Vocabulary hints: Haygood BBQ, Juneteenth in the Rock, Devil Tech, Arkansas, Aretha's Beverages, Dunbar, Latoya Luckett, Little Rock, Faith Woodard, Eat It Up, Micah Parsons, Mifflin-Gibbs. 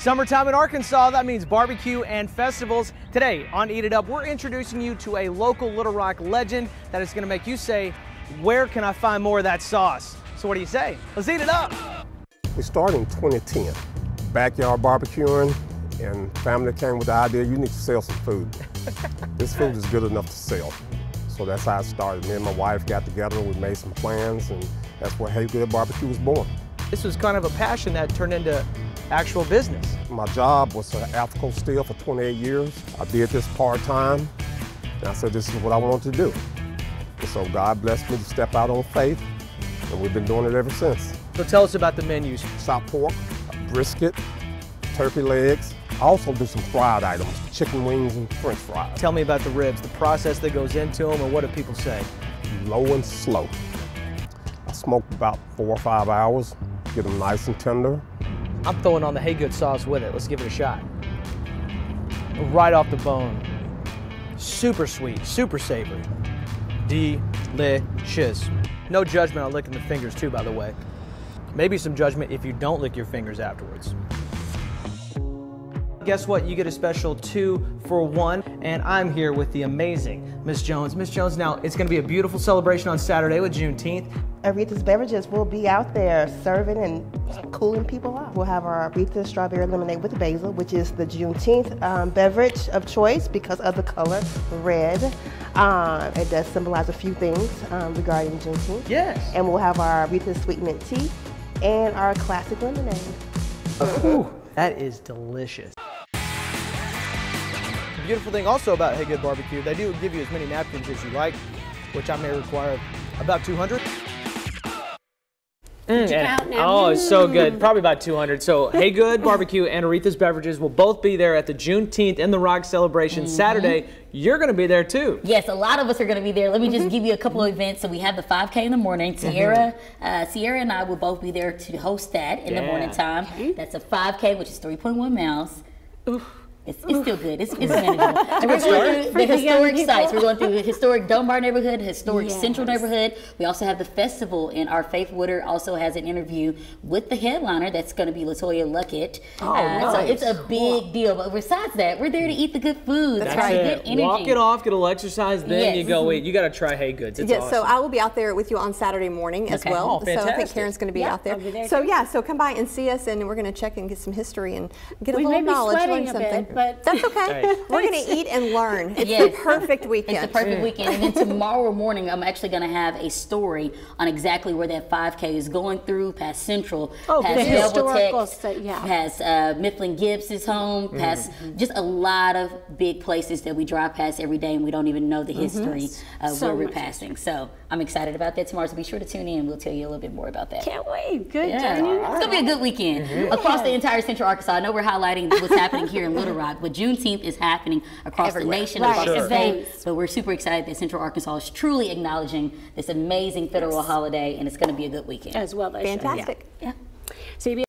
Summertime in Arkansas, that means barbecue and festivals. Today on Eat It Up, we're introducing you to a local Little Rock legend that is going to make you say, where can I find more of that sauce? So what do you say? Let's eat it up. We started in 2010, backyard barbecuing, and family came with the idea, you need to sell some food. This food is good enough to sell. So that's how it started. Me and my wife got together, we made some plans, and that's where Haygood BBQ was born. This was kind of a passion that turned into actual business. My job was an ethical steel for 28 years. I did this part-time, and I said this is what I wanted to do. And so God blessed me to step out on faith, and we've been doing it ever since. So tell us about the menus. Sop pork, brisket, turkey legs. I also do some fried items, chicken wings and french fries. Tell me about the ribs, the process that goes into them, and what do people say? Low and slow. I smoke about 4 or 5 hours, get them nice and tender. I'm throwing on the Haygood sauce with it. Let's give it a shot. Right off the bone. Super sweet, super savory. Delicious. No judgment on licking the fingers too, by the way. Maybe some judgment if you don't lick your fingers afterwards. Guess what? You get a special 2 for 1, and I'm here with the amazing Miss Jones. Miss Jones, now it's going to be a beautiful celebration on Saturday with Juneteenth. Aretha's Beverages will be out there serving and cooling people up. We'll have our Aretha's Strawberry Lemonade with Basil, which is the Juneteenth beverage of choice because of the color red. It does symbolize a few things regarding Juneteenth. Yes. And we'll have our Aretha's Sweet Mint Tea and our classic lemonade. Ooh, that is delicious. The beautiful thing also about Haygood BBQ, they do give you as many napkins as you like, which I may require about 200. Oh, it's so good. Probably about 200. So Haygood BBQ and Aretha's Beverages will both be there at the Juneteenth in the Rock celebration Saturday. You're going to be there too. Yes, a lot of us are going to be there. Let me just give you a couple of events. So we have the 5K in the morning. Sierra and I will both be there to host that in the morning time. That's a 5K, which is 3.1 miles. Oof. It's still good. It's manageable. And we're going through the historic sites. We're going through the historic Dunbar neighborhood, historic Central neighborhood. We also have the festival, and our Faith Woodard also has an interview with the headliner. That's going to be Latoya Luckett. Oh, nice. So it's a big deal. But besides that, we're there to eat the good food. That's right. Good energy. Walk it off, get a little exercise, then you go eat. You got to try Haygood's. It's awesome. So I will be out there with you on Saturday morning as well. Oh, so I think Karen's going to be out there. So come by and see us, and we're going to check and get some history and get a little knowledge, learn something. But that's okay. We're going to eat and learn. It's the perfect weekend. It's the perfect weekend. And then tomorrow morning, I'm actually going to have a story on exactly where that 5K is going through, past Central, past Devil Tech, past Mifflin-Gibbs' home, past just a lot of big places that we drive past every day and we don't even know the history of where we're passing. So I'm excited about that tomorrow. So be sure to tune in. We'll tell you a little bit more about that. Can't wait. Good journey. It's going to be a good weekend across the entire Central Arkansas. I know we're highlighting what's happening here in Little Rock, but Juneteenth is happening across the nation, across the state. So we're super excited that Central Arkansas is truly acknowledging this amazing federal holiday, and it's going to be a good weekend. As well, fantastic. Yeah.